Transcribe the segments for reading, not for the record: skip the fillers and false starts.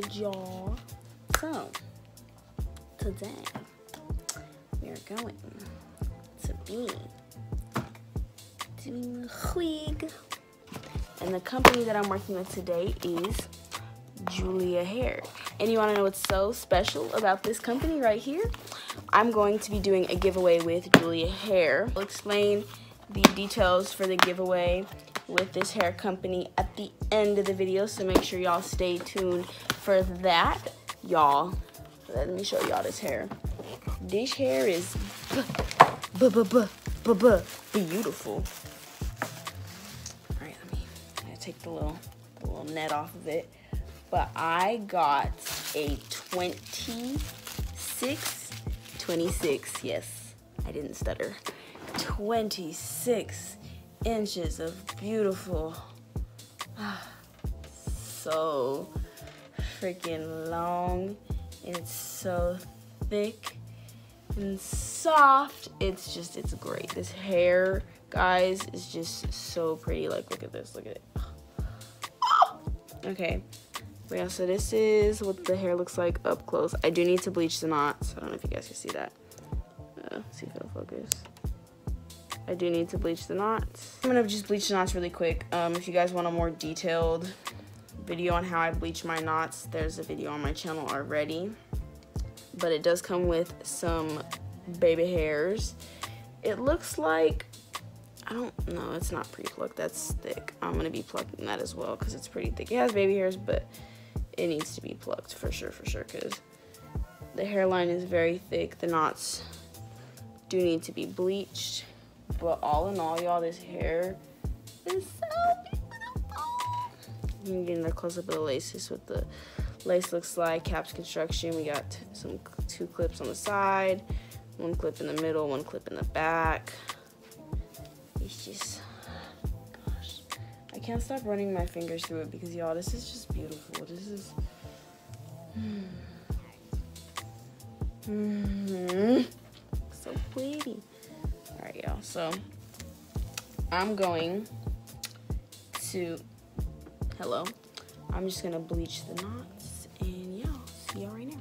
good, y'all. So today we are going to be doing a wig, and the company that I'm working with today is Julia Hair. And you want to know what's so special about this company right here? I'm going to be doing a giveaway with Julia Hair. I'll explain the details for the giveaway with this hair company at the end of the video, so make sure y'all stay tuned for that. Y'all, let me show y'all this hair. This hair is beautiful. All right, I'm gonna take the little net off of it. But I got a 26, yes, I didn't stutter, 26 inches of beautiful, so freaking long, and it's so thick and soft. It's just, it's great. This hair, guys, is just so pretty. Like, look at this, look at it. Oh! Okay. Yeah, so this is what the hair looks like up close. I do need to bleach the knots. I don't know if you guys can see that. See if it'll focus. I do need to bleach the knots. I'm gonna just bleach the knots really quick. If you guys want a more detailed video on how I bleach my knots, there's a video on my channel already. But it does come with some baby hairs. It looks like, I don't know, it's not pre-plucked, that's thick. I'm gonna be plucking that as well because it's pretty thick. It has baby hairs, but it needs to be plucked for sure, because the hairline is very thick. The knots do need to be bleached, but all in all, y'all, this hair is so beautiful. You can get in a close-up of the lace. This is what the lace looks like, caps construction. We got two clips on the side, one clip in the middle, one clip in the back. It's just, gosh, I can't stop running my fingers through it because, y'all, this is just beautiful. This is, so pretty. All right, y'all, so I'm going to, hello, I'm just gonna bleach the knots, and yeah, I'll see y'all right now.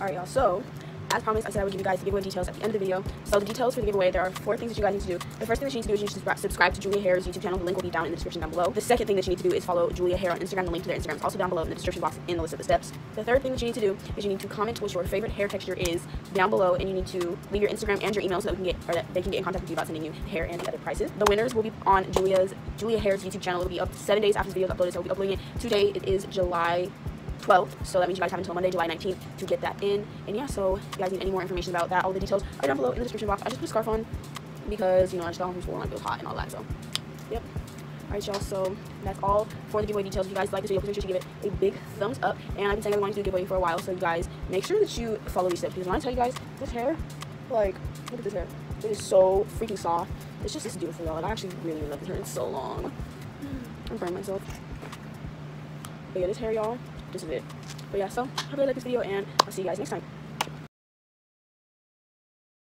Alright, y'all, so as promised, I said I would give you guys the giveaway details at the end of the video. So the details for the giveaway, there are 4 things that you guys need to do. The first thing that you need to do is you need to subscribe to Julia Hair's YouTube channel. The link will be down in the description down below. The second thing that you need to do is follow Julia Hair on Instagram. The link to their Instagram is also down below in the description box in the list of the steps. The third thing that you need to do is you need to comment what your favorite hair texture is down below, and you need to leave your Instagram and your email so that they can get in contact with you about sending you hair and the other prices. The winners will be on Julia Hair's YouTube channel. It will be up 7 days after the video is uploaded, so I'll be uploading it today. It is July 12th, so that means you guys have until Monday, July 19th to get that in. And yeah, so if you guys need any more information about that, all the details are down below in the description box. I just put a scarf on because, you know, I just got home from school and it was hot and all that, so yep. Alright, y'all, so that's all for the giveaway details. If you guys like this video, please make sure to give it a big thumbs up. And I've been saying I wanted to do a giveaway for a while, so you guys make sure that you follow these steps, because when I tell you guys, this hair, like, look at this hair. It is so freaking soft. It's just beautiful, y'all. And I actually really love this hair. It's so long. I'm burning myself. But yeah, this hair, y'all, this is it. But yeah, so I hope you like this video, and I'll see you guys next time.